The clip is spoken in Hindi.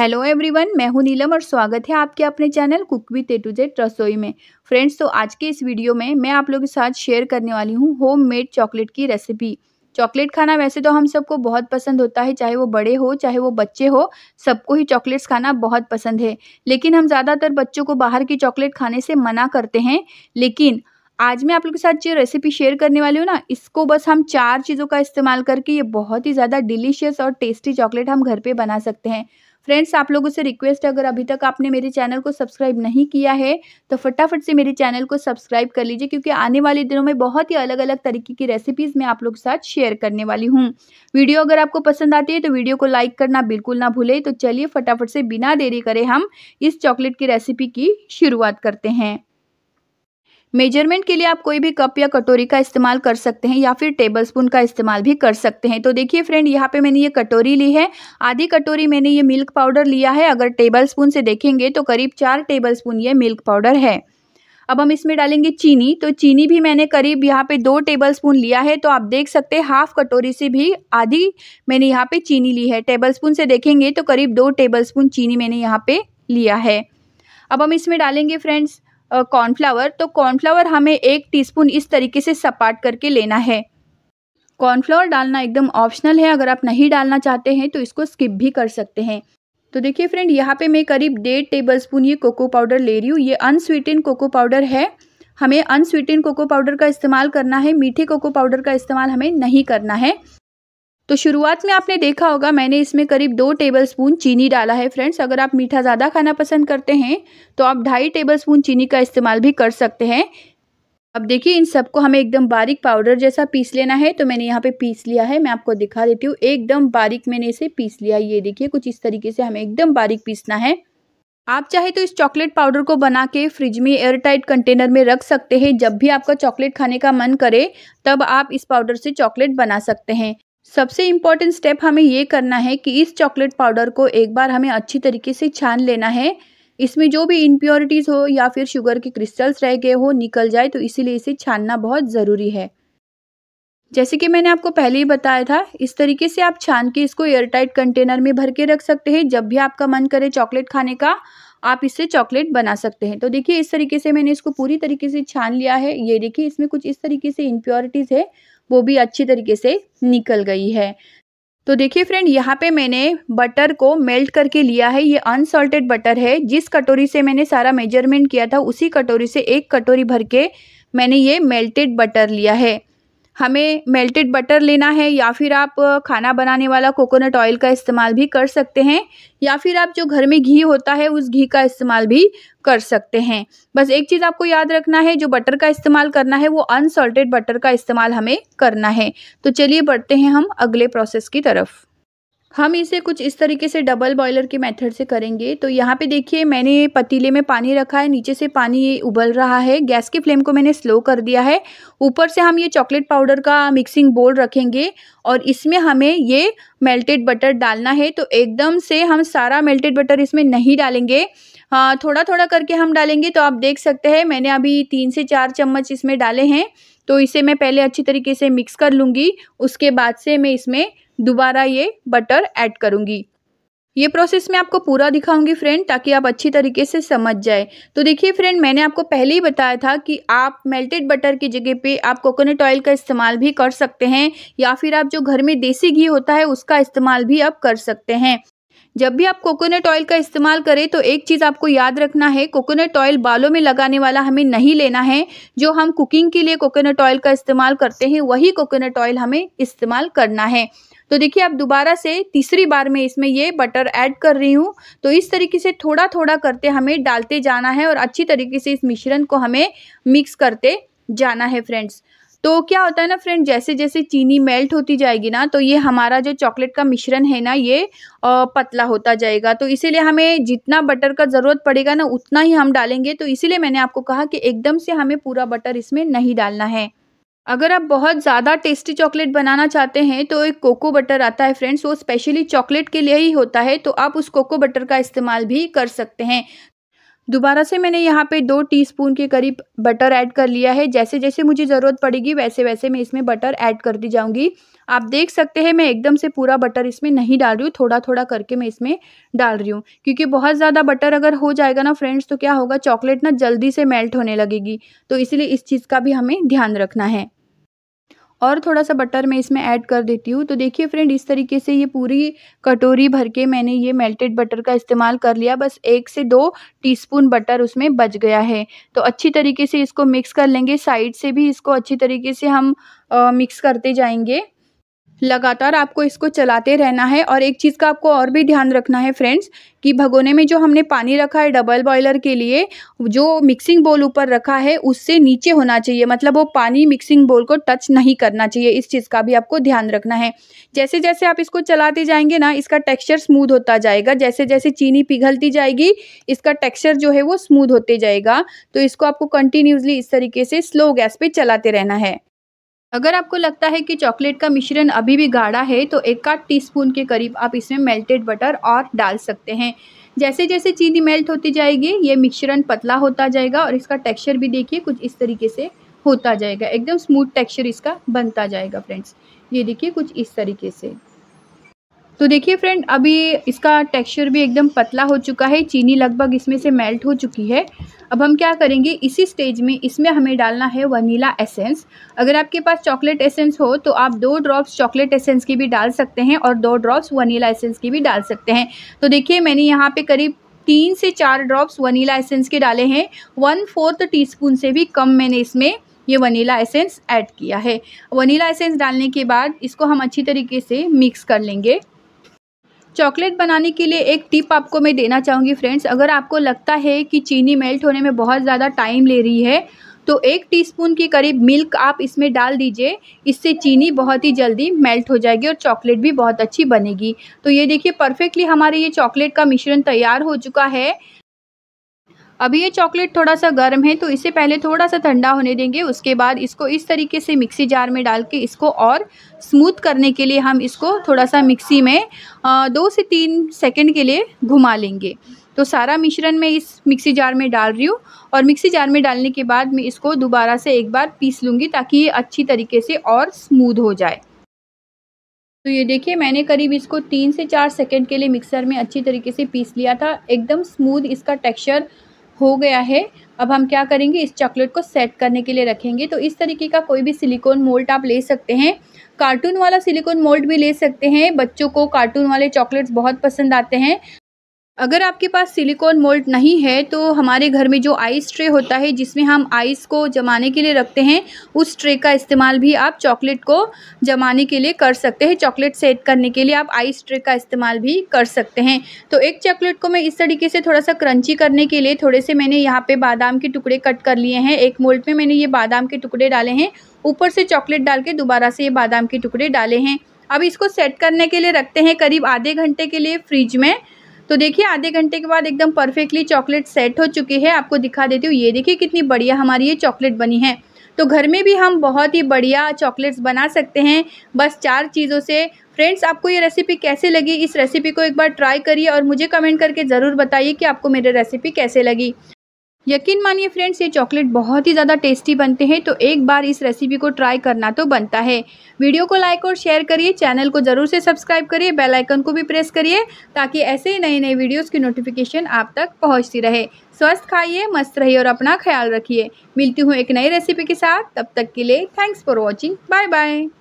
हेलो एवरीवन, मैं हूं नीलम और स्वागत है आपके अपने channel cook with A to Z रसोई में। फ्रेंड्स, तो आज के इस वीडियो में मैं आप लोगों के साथ शेयर करने वाली हूं होममेड चॉकलेट की रेसिपी। चॉकलेट खाना वैसे तो हम सबको बहुत पसंद होता है, चाहे वो बड़े हो चाहे वो बच्चे हो, सबको ही चॉकलेट्स खाना बहुत पसंद है। लेकिन हम ज़्यादातर बच्चों को बाहर की चॉकलेट खाने से मना करते हैं। लेकिन आज मैं आप लोगों के साथ जो रेसिपी शेयर करने वाली हूँ ना, इसको बस हम 4 चीज़ों का इस्तेमाल करके ये बहुत ही ज़्यादा डिलीशियस और टेस्टी चॉकलेट हम घर पे बना सकते हैं। फ्रेंड्स, आप लोगों से रिक्वेस्ट है, अगर अभी तक आपने मेरे चैनल को सब्सक्राइब नहीं किया है तो फटाफट से मेरे चैनल को सब्सक्राइब कर लीजिए, क्योंकि आने वाले दिनों में बहुत ही अलग अलग तरीके की रेसिपीज़ मैं आप लोगों के साथ शेयर करने वाली हूँ। वीडियो अगर आपको पसंद आती है तो वीडियो को लाइक करना बिल्कुल ना भूलें। तो चलिए फटाफट से बिना देरी करे हम इस चॉकलेट की रेसिपी की शुरुआत करते हैं। मेजरमेंट के लिए आप कोई भी कप या कटोरी का इस्तेमाल कर सकते हैं या फिर टेबलस्पून का इस्तेमाल भी कर सकते हैं। तो देखिए फ्रेंड, यहाँ पे मैंने ये कटोरी ली है, आधी कटोरी मैंने ये मिल्क पाउडर लिया है। अगर टेबलस्पून से देखेंगे तो करीब 4 टेबलस्पून ये मिल्क पाउडर है। अब हम इसमें डालेंगे चीनी। तो चीनी भी मैंने करीब यहाँ पे 2 टेबलस्पून लिया है। तो आप देख सकते हैं हाफ कटोरी से भी आधी मैंने यहाँ पे चीनी ली है। टेबलस्पून से देखेंगे तो करीब 2 टेबलस्पून चीनी मैंने यहाँ पे लिया है। अब हम इसमें डालेंगे फ्रेंड्स कॉर्नफ्लावर। तो कॉर्नफ्लावर हमें 1 टीस्पून इस तरीके से सपाट करके लेना है। कॉर्नफ्लावर डालना एकदम ऑप्शनल है, अगर आप नहीं डालना चाहते हैं तो इसको स्किप भी कर सकते हैं। तो देखिए फ्रेंड, यहाँ पे मैं करीब 1.5 टेबलस्पून ये कोको पाउडर ले रही हूँ। ये अनस्वीटेंड कोको पाउडर है। हमें अनस्वीटेंड कोको पाउडर का इस्तेमाल करना है, मीठे कोको पाउडर का इस्तेमाल हमें नहीं करना है। तो शुरुआत में आपने देखा होगा मैंने इसमें करीब 2 टेबलस्पून चीनी डाला है। फ्रेंड्स, अगर आप मीठा ज़्यादा खाना पसंद करते हैं तो आप 2.5 टेबलस्पून चीनी का इस्तेमाल भी कर सकते हैं। अब देखिए, इन सबको हमें एकदम बारीक पाउडर जैसा पीस लेना है। तो मैंने यहाँ पे पीस लिया है, मैं आपको दिखा देती हूँ। एकदम बारीक मैंने इसे पीस लिया, ये देखिए कुछ इस तरीके से हमें एकदम बारीक पीसना है। आप चाहे तो इस चॉकलेट पाउडर को बना के फ्रिज में एयरटाइट कंटेनर में रख सकते हैं। जब भी आपका चॉकलेट खाने का मन करे तब आप इस पाउडर से चॉकलेट बना सकते हैं। सबसे इम्पॉर्टेंट स्टेप हमें ये करना है कि इस चॉकलेट पाउडर को एक बार हमें अच्छी तरीके से छान लेना है। इसमें जो भी इम्प्योरिटीज़ हो या फिर शुगर के क्रिस्टल्स रह गए हो निकल जाए, तो इसीलिए इसे छानना बहुत ज़रूरी है। जैसे कि मैंने आपको पहले ही बताया था, इस तरीके से आप छान के इसको एयरटाइट कंटेनर में भर के रख सकते हैं। जब भी आपका मन करे चॉकलेट खाने का, आप इससे चॉकलेट बना सकते हैं। तो देखिए, इस तरीके से मैंने इसको पूरी तरीके से छान लिया है। ये देखिए, इसमें कुछ इस तरीके से इम्प्योरिटीज़ है, वो भी अच्छी तरीके से निकल गई है। तो देखिए फ्रेंड, यहाँ पे मैंने बटर को मेल्ट करके लिया है। ये अनसॉल्टेड बटर है। जिस कटोरी से मैंने सारा मेजरमेंट किया था उसी कटोरी से 1 कटोरी भर के मैंने ये मेल्टेड बटर लिया है। हमें मेल्टेड बटर लेना है, या फिर आप खाना बनाने वाला कोकोनट ऑयल का इस्तेमाल भी कर सकते हैं, या फिर आप जो घर में घी होता है उस घी का इस्तेमाल भी कर सकते हैं। बस एक चीज़ आपको याद रखना है, जो बटर का इस्तेमाल करना है वो अनसॉल्टेड बटर का इस्तेमाल हमें करना है। तो चलिए बढ़ते हैं हम अगले प्रोसेस की तरफ। हम इसे कुछ इस तरीके से डबल बॉयलर के मेथड से करेंगे। तो यहाँ पे देखिए, मैंने पतीले में पानी रखा है, नीचे से पानी ये उबल रहा है। गैस की फ्लेम को मैंने स्लो कर दिया है। ऊपर से हम ये चॉकलेट पाउडर का मिक्सिंग बोल रखेंगे और इसमें हमें ये मेल्टेड बटर डालना है। तो एकदम से हम सारा मेल्टेड बटर इसमें नहीं डालेंगे, थोड़ा थोड़ा करके हम डालेंगे। तो आप देख सकते हैं मैंने अभी 3 से 4 चम्मच इसमें डाले हैं। तो इसे मैं पहले अच्छी तरीके से मिक्स कर लूँगी, उसके बाद से मैं इसमें दोबारा ये बटर ऐड करूँगी। ये प्रोसेस मैं आपको पूरा दिखाऊंगी फ्रेंड, ताकि आप अच्छी तरीके से समझ जाए। तो देखिए फ्रेंड, मैंने आपको पहले ही बताया था कि आप मेल्टेड बटर की जगह पे आप कोकोनट ऑयल का इस्तेमाल भी कर सकते हैं, या फिर आप जो घर में देसी घी होता है उसका इस्तेमाल भी आप कर सकते हैं। जब भी आप कोकोनट ऑयल का इस्तेमाल करें तो एक चीज़ आपको याद रखना है, कोकोनट ऑयल बालों में लगाने वाला हमें नहीं लेना है। जो हम कुकिंग के लिए कोकोनट ऑयल का इस्तेमाल करते हैं वही कोकोनट ऑयल हमें इस्तेमाल करना है। तो देखिए, आप दोबारा से तीसरी बार में इसमें ये बटर ऐड कर रही हूँ। तो इस तरीके से थोड़ा थोड़ा करते हमें डालते जाना है और अच्छी तरीके से इस मिश्रण को हमें मिक्स करते जाना है। फ्रेंड्स, तो क्या होता है ना फ्रेंड, जैसे जैसे चीनी मेल्ट होती जाएगी ना, तो ये हमारा जो चॉकलेट का मिश्रण है ना, ये पतला होता जाएगा। तो इसीलिए हमें जितना बटर का ज़रूरत पड़ेगा ना उतना ही हम डालेंगे। तो इसीलिए मैंने आपको कहा कि एकदम से हमें पूरा बटर इसमें नहीं डालना है। अगर आप बहुत ज़्यादा टेस्टी चॉकलेट बनाना चाहते हैं तो एक कोको बटर आता है फ्रेंड्स, वो स्पेशली चॉकलेट के लिए ही होता है। तो आप उस कोको बटर का इस्तेमाल भी कर सकते हैं। दोबारा से मैंने यहाँ पे 2 टीस्पून के करीब बटर ऐड कर लिया है। जैसे जैसे मुझे ज़रूरत पड़ेगी वैसे वैसे मैं इसमें बटर ऐड करती जाऊँगी। आप देख सकते हैं मैं एकदम से पूरा बटर इसमें नहीं डाल रही हूँ, थोड़ा थोड़ा करके मैं इसमें डाल रही हूँ, क्योंकि बहुत ज़्यादा बटर अगर हो जाएगा ना फ्रेंड्स तो क्या होगा, चॉकलेट ना जल्दी से मेल्ट होने लगेगी, तो इसलिए इस चीज़ का भी हमें ध्यान रखना है। और थोड़ा सा बटर मैं इसमें ऐड कर देती हूँ। तो देखिए फ्रेंड, इस तरीके से ये पूरी कटोरी भर के मैंने ये मेल्टेड बटर का इस्तेमाल कर लिया। बस 1 से 2 टीस्पून बटर उसमें बच गया है। तो अच्छी तरीके से इसको मिक्स कर लेंगे, साइड से भी इसको अच्छी तरीके से हम मिक्स करते जाएंगे। लगातार आपको इसको चलाते रहना है। और एक चीज़ का आपको और भी ध्यान रखना है फ्रेंड्स, कि भगोने में जो हमने पानी रखा है डबल बॉयलर के लिए, जो मिक्सिंग बोल ऊपर रखा है उससे नीचे होना चाहिए, मतलब वो पानी मिक्सिंग बोल को टच नहीं करना चाहिए। इस चीज़ का भी आपको ध्यान रखना है। जैसे जैसे आप इसको चलाते जाएंगे ना, इसका टेक्स्चर स्मूथ होता जाएगा। जैसे जैसे चीनी पिघलती जाएगी इसका टेक्स्चर जो है वो स्मूथ होते जाएगा। तो इसको आपको कंटिन्यूसली इस तरीके से स्लो गैस पर चलाते रहना है। अगर आपको लगता है कि चॉकलेट का मिश्रण अभी भी गाढ़ा है तो 1/4 टीस्पून के करीब आप इसमें मेल्टेड बटर और डाल सकते हैं। जैसे जैसे चीनी मेल्ट होती जाएगी ये मिश्रण पतला होता जाएगा और इसका टेक्सचर भी देखिए कुछ इस तरीके से होता जाएगा, एकदम स्मूथ टेक्सचर इसका बनता जाएगा फ्रेंड्स। ये देखिए कुछ इस तरीके से। तो देखिए फ्रेंड, अभी इसका टेक्सचर भी एकदम पतला हो चुका है, चीनी लगभग इसमें से मेल्ट हो चुकी है। अब हम क्या करेंगे, इसी स्टेज में इसमें हमें डालना है वनीला एसेंस। अगर आपके पास चॉकलेट एसेंस हो तो आप 2 ड्रॉप्स चॉकलेट एसेंस की भी डाल सकते हैं और 2 ड्रॉप्स वनीला एसेंस की भी डाल सकते हैं। तो देखिए मैंने यहाँ पे करीब 3 से 4 ड्रॉप्स वनीला एसेंस के डाले हैं। 1/4 टीस्पून से भी कम मैंने इसमें ये वनीला एसेंस ऐड किया है। वनीला एसेंस डालने के बाद इसको हम अच्छी तरीके से मिक्स कर लेंगे। चॉकलेट बनाने के लिए एक टिप आपको मैं देना चाहूँगी फ्रेंड्स, अगर आपको लगता है कि चीनी मेल्ट होने में बहुत ज़्यादा टाइम ले रही है तो 1 टीस्पून के करीब मिल्क आप इसमें डाल दीजिए। इससे चीनी बहुत ही जल्दी मेल्ट हो जाएगी और चॉकलेट भी बहुत अच्छी बनेगी। तो ये देखिए परफेक्टली हमारे ये चॉकलेट का मिश्रण तैयार हो चुका है। अभी ये चॉकलेट थोड़ा सा गर्म है तो इसे पहले थोड़ा सा ठंडा होने देंगे। उसके बाद इसको इस तरीके से मिक्सी जार में डाल के इसको और स्मूथ करने के लिए हम इसको थोड़ा सा मिक्सी में 2 से 3 सेकंड के लिए घुमा लेंगे। तो सारा मिश्रण मैं इस मिक्सी जार में डाल रही हूँ और मिक्सी जार में डालने के बाद मैं इसको दोबारा से एक बार पीस लूँगी ताकि ये अच्छी तरीके से और स्मूथ हो जाए। तो ये देखिए मैंने करीब इसको 3 से 4 सेकेंड के लिए मिक्सर में अच्छी तरीके से पीस लिया था। एकदम स्मूथ इसका टेक्स्चर हो गया है। अब हम क्या करेंगे, इस चॉकलेट को सेट करने के लिए रखेंगे। तो इस तरीके का कोई भी सिलिकॉन मोल्ड आप ले सकते हैं, कार्टून वाला सिलिकॉन मोल्ड भी ले सकते हैं। बच्चों को कार्टून वाले चॉकलेट्स बहुत पसंद आते हैं। अगर आपके पास सिलिकॉन मोल्ड नहीं है तो हमारे घर में जो आइस ट्रे होता है जिसमें हम आइस को जमाने के लिए रखते हैं, उस ट्रे का इस्तेमाल भी आप चॉकलेट को जमाने के लिए कर सकते हैं। चॉकलेट सेट करने के लिए आप आइस ट्रे का इस्तेमाल भी कर सकते हैं। तो एक चॉकलेट को मैं इस तरीके से थोड़ा सा क्रंची करने के लिए थोड़े से मैंने यहाँ पे बादाम के टुकड़े कट कर लिए हैं। 1 मोल्ड में मैंने ये बादाम के टुकड़े डाले हैं, ऊपर से चॉकलेट डाल के दोबारा से ये बादाम के टुकड़े डाले हैं। अब इसको सेट करने के लिए रखते हैं करीब आधे घंटे के लिए फ्रिज में। तो देखिए आधे घंटे के बाद एकदम परफेक्टली चॉकलेट सेट हो चुकी है। आपको दिखा देती हूँ, ये देखिए कितनी बढ़िया हमारी ये चॉकलेट बनी है। तो घर में भी हम बहुत ही बढ़िया चॉकलेट्स बना सकते हैं बस 4 चीज़ों से। फ्रेंड्स आपको ये रेसिपी कैसे लगी, इस रेसिपी को एक बार ट्राई करिए और मुझे कमेंट करके ज़रूर बताइए कि आपको मेरी रेसिपी कैसे लगी। यकीन मानिए फ्रेंड्स, ये चॉकलेट बहुत ही ज़्यादा टेस्टी बनते हैं, तो एक बार इस रेसिपी को ट्राई करना तो बनता है। वीडियो को लाइक और शेयर करिए, चैनल को ज़रूर से सब्सक्राइब करिए, बेल आइकन को भी प्रेस करिए ताकि ऐसे ही नए नए वीडियोस की नोटिफिकेशन आप तक पहुंचती रहे। स्वस्थ खाइए, मस्त रहिए और अपना ख्याल रखिए। मिलती हूँ एक नई रेसिपी के साथ, तब तक के लिए thanks for watching, bye bye.